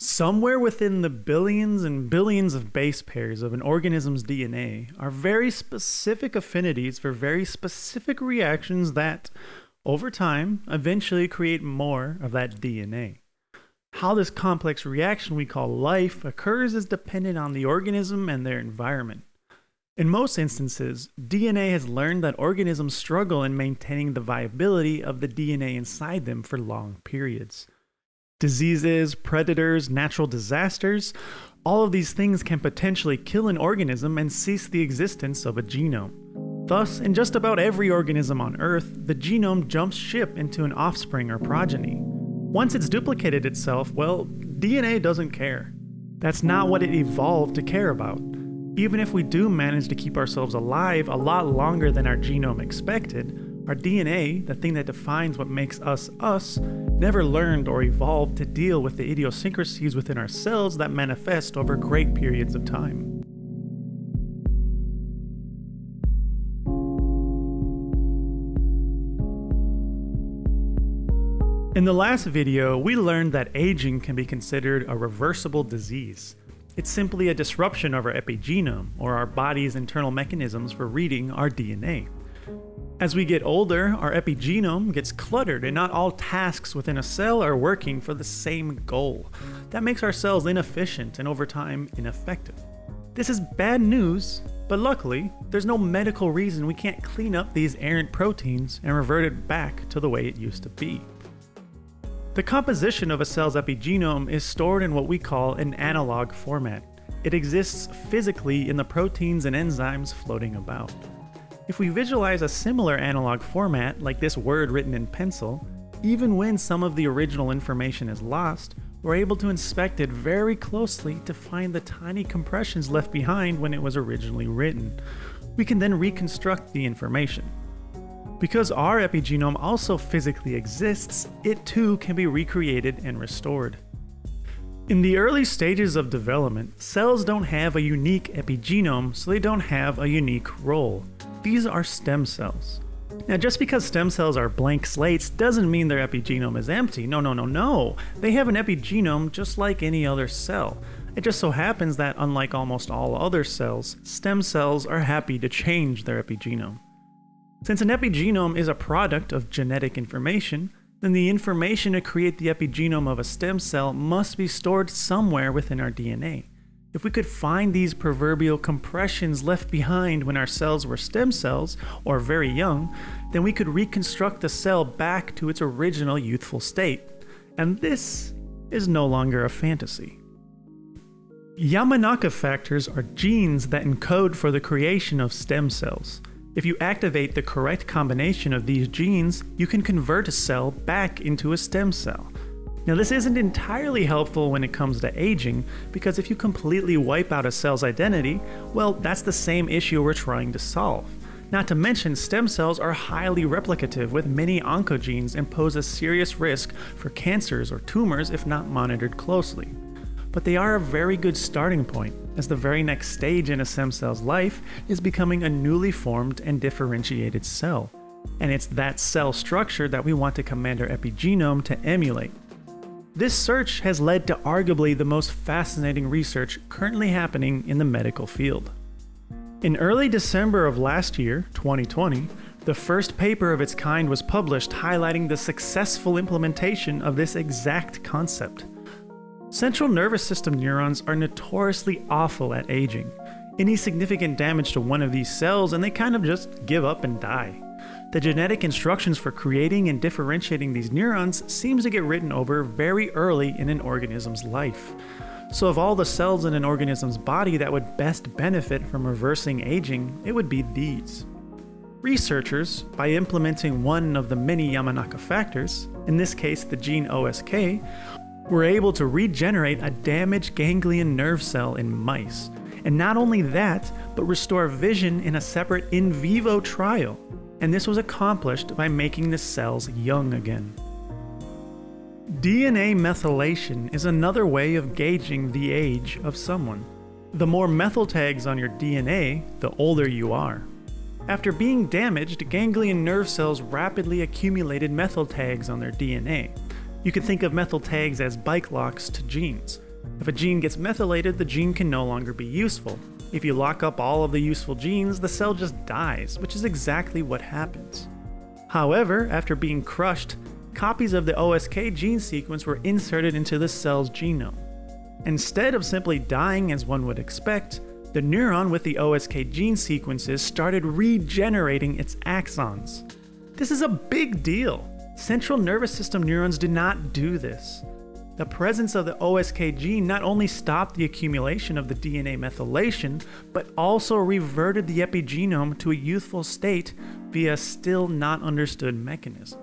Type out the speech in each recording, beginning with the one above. Somewhere within the billions and billions of base pairs of an organism's DNA are very specific affinities for very specific reactions that, over time, eventually create more of that DNA. How this complex reaction we call life occurs is dependent on the organism and their environment. In most instances, DNA has learned that organisms struggle in maintaining the viability of the DNA inside them for long periods. Diseases, predators, natural disasters, all of these things can potentially kill an organism and cease the existence of a genome. Thus, in just about every organism on Earth, the genome jumps ship into an offspring or progeny. Once it's duplicated itself, well, DNA doesn't care. That's not what it evolved to care about. Even if we do manage to keep ourselves alive a lot longer than our genome expected, our DNA, the thing that defines what makes us us, never learned or evolved to deal with the idiosyncrasies within ourselves that manifest over great periods of time. In the last video, we learned that aging can be considered a reversible disease. It's simply a disruption of our epigenome, or our body's internal mechanisms for reading our DNA. As we get older, our epigenome gets cluttered and not all tasks within a cell are working for the same goal. That makes our cells inefficient and over time ineffective. This is bad news, but luckily, there's no medical reason we can't clean up these errant proteins and revert it back to the way it used to be. The composition of a cell's epigenome is stored in what we call an analog format. It exists physically in the proteins and enzymes floating about. If we visualize a similar analog format, like this word written in pencil, even when some of the original information is lost, we're able to inspect it very closely to find the tiny compressions left behind when it was originally written. We can then reconstruct the information. Because our epigenome also physically exists, it too can be recreated and restored. In the early stages of development, cells don't have a unique epigenome, so they don't have a unique role. These are stem cells. Now, just because stem cells are blank slates doesn't mean their epigenome is empty. No. They have an epigenome just like any other cell. It just so happens that, unlike almost all other cells, stem cells are happy to change their epigenome. Since an epigenome is a product of genetic information, then the information to create the epigenome of a stem cell must be stored somewhere within our DNA. If we could find these proverbial compressions left behind when our cells were stem cells, or very young, then we could reconstruct the cell back to its original youthful state. And this is no longer a fantasy. Yamanaka factors are genes that encode for the creation of stem cells. If you activate the correct combination of these genes, you can convert a cell back into a stem cell. Now, this isn't entirely helpful when it comes to aging, because if you completely wipe out a cell's identity, well, that's the same issue we're trying to solve. Not to mention, stem cells are highly replicative with many oncogenes and pose a serious risk for cancers or tumors if not monitored closely. But they are a very good starting point, as the very next stage in a stem cell's life is becoming a newly formed and differentiated cell. And it's that cell structure that we want to command our epigenome to emulate. This search has led to arguably the most fascinating research currently happening in the medical field. In early December of last year, 2020, the first paper of its kind was published highlighting the successful implementation of this exact concept. Central nervous system neurons are notoriously awful at aging. Any significant damage to one of these cells and they kind of just give up and die. The genetic instructions for creating and differentiating these neurons seems to get written over very early in an organism's life. So of all the cells in an organism's body that would best benefit from reversing aging, it would be these. Researchers, by implementing one of the many Yamanaka factors, in this case the gene OSK, were able to regenerate a damaged ganglion nerve cell in mice. And not only that, but restore vision in a separate in vivo trial. And this was accomplished by making the cells young again. DNA methylation is another way of gauging the age of someone. The more methyl tags on your DNA, the older you are. After being damaged, ganglion nerve cells rapidly accumulated methyl tags on their DNA. You can think of methyl tags as bike locks to genes. If a gene gets methylated, the gene can no longer be useful. If you lock up all of the useful genes, the cell just dies, which is exactly what happens. However, after being crushed, copies of the OSK gene sequence were inserted into the cell's genome. Instead of simply dying as one would expect, the neuron with the OSK gene sequences started regenerating its axons. This is a big deal. Central nervous system neurons do not do this. The presence of the OSK gene not only stopped the accumulation of the DNA methylation, but also reverted the epigenome to a youthful state via a still not understood mechanism.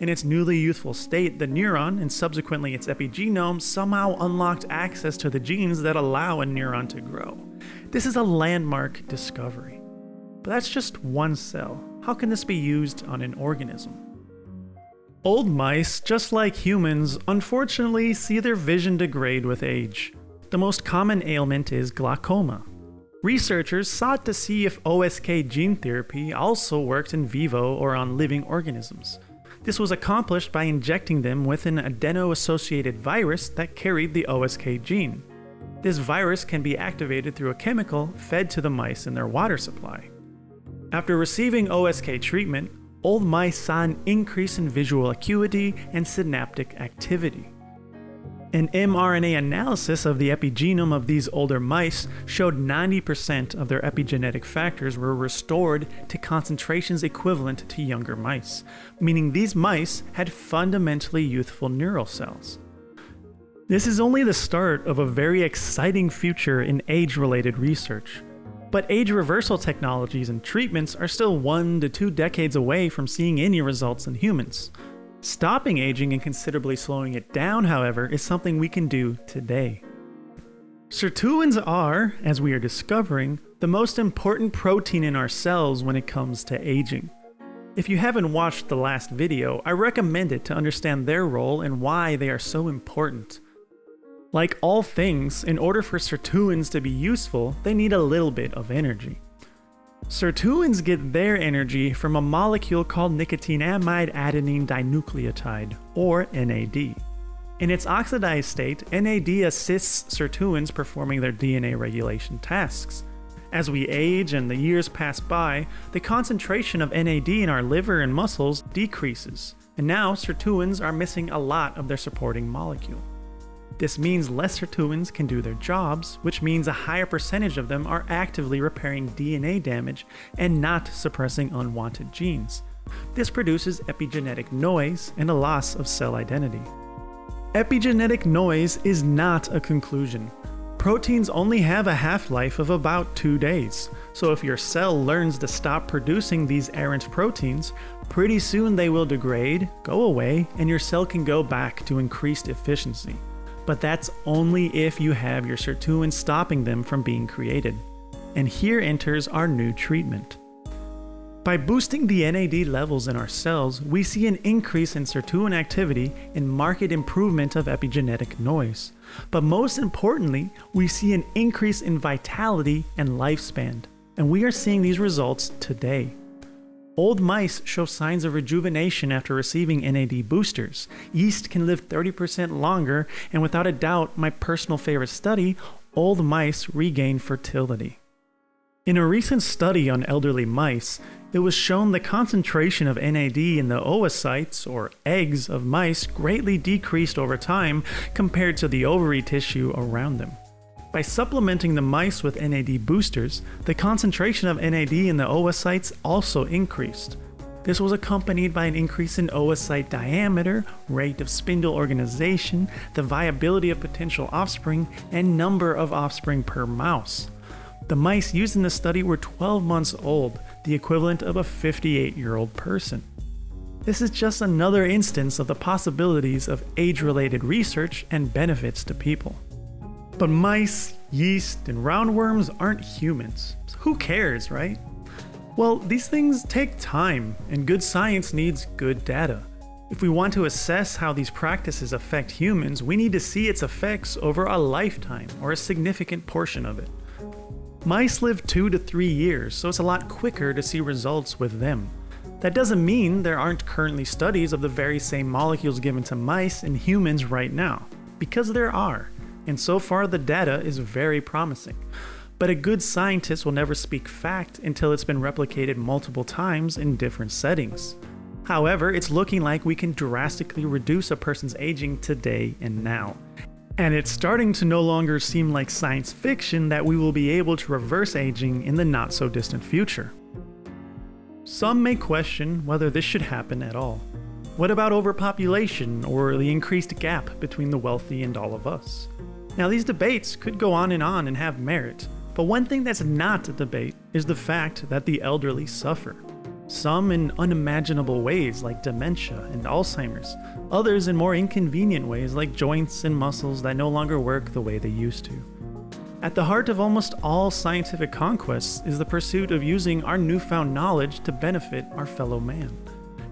In its newly youthful state, the neuron, and subsequently its epigenome, somehow unlocked access to the genes that allow a neuron to grow. This is a landmark discovery. But that's just one cell. How can this be used on an organism? Old mice, just like humans, unfortunately see their vision degrade with age. The most common ailment is glaucoma. Researchers sought to see if OSK gene therapy also worked in vivo or on living organisms. This was accomplished by injecting them with an adeno-associated virus that carried the OSK gene. This virus can be activated through a chemical fed to the mice in their water supply. After receiving OSK treatment, old mice saw an increase in visual acuity and synaptic activity. An mRNA analysis of the epigenome of these older mice showed 90% of their epigenetic factors were restored to concentrations equivalent to younger mice, meaning these mice had fundamentally youthful neural cells. This is only the start of a very exciting future in age-related research. But age reversal technologies and treatments are still 1 to 2 decades away from seeing any results in humans. Stopping aging and considerably slowing it down, however, is something we can do today. Sirtuins are, as we are discovering, the most important protein in our cells when it comes to aging. If you haven't watched the last video, I recommend it to understand their role and why they are so important. Like all things, in order for sirtuins to be useful, they need a little bit of energy. Sirtuins get their energy from a molecule called nicotinamide adenine dinucleotide, or NAD. In its oxidized state, NAD assists sirtuins performing their DNA regulation tasks. As we age and the years pass by, the concentration of NAD in our liver and muscles decreases, and now sirtuins are missing a lot of their supporting molecule. This means less sirtuins can do their jobs, which means a higher percentage of them are actively repairing DNA damage and not suppressing unwanted genes. This produces epigenetic noise and a loss of cell identity. Epigenetic noise is not a conclusion. Proteins only have a half-life of about 2 days, so if your cell learns to stop producing these errant proteins, pretty soon they will degrade, go away, and your cell can go back to increased efficiency. But that's only if you have your sirtuins stopping them from being created. And here enters our new treatment. By boosting the NAD levels in our cells, we see an increase in sirtuin activity and marked improvement of epigenetic noise. But most importantly, we see an increase in vitality and lifespan. And we are seeing these results today. Old mice show signs of rejuvenation after receiving NAD boosters. Yeast can live 30% longer, and without a doubt, my personal favorite study, old mice regain fertility. In a recent study on elderly mice, it was shown the concentration of NAD in the oocytes, or eggs, of mice greatly decreased over time compared to the ovary tissue around them. By supplementing the mice with NAD boosters, the concentration of NAD in the oocytes also increased. This was accompanied by an increase in oocyte diameter, rate of spindle organization, the viability of potential offspring, and number of offspring per mouse. The mice used in the study were 12 months old, the equivalent of a 58-year-old person. This is just another instance of the possibilities of age-related research and benefits to people. But mice, yeast, and roundworms aren't humans. So who cares, right? Well, these things take time, and good science needs good data. If we want to assess how these practices affect humans, we need to see its effects over a lifetime, or a significant portion of it. Mice live 2 to 3 years, so it's a lot quicker to see results with them. That doesn't mean there aren't currently studies of the very same molecules given to mice and humans right now, because there are. And so far the data is very promising. But a good scientist will never speak fact until it's been replicated multiple times in different settings. However, it's looking like we can drastically reduce a person's aging today and now. And it's starting to no longer seem like science fiction that we will be able to reverse aging in the not so distant future. Some may question whether this should happen at all. What about overpopulation or the increased gap between the wealthy and all of us? Now, these debates could go on and have merit, but one thing that's not a debate is the fact that the elderly suffer. Some in unimaginable ways like dementia and Alzheimer's, others in more inconvenient ways like joints and muscles that no longer work the way they used to. At the heart of almost all scientific conquests is the pursuit of using our newfound knowledge to benefit our fellow man.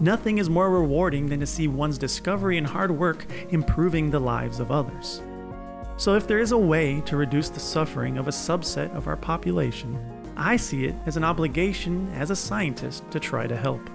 Nothing is more rewarding than to see one's discovery and hard work improving the lives of others. So if there is a way to reduce the suffering of a subset of our population, I see it as an obligation as a scientist to try to help.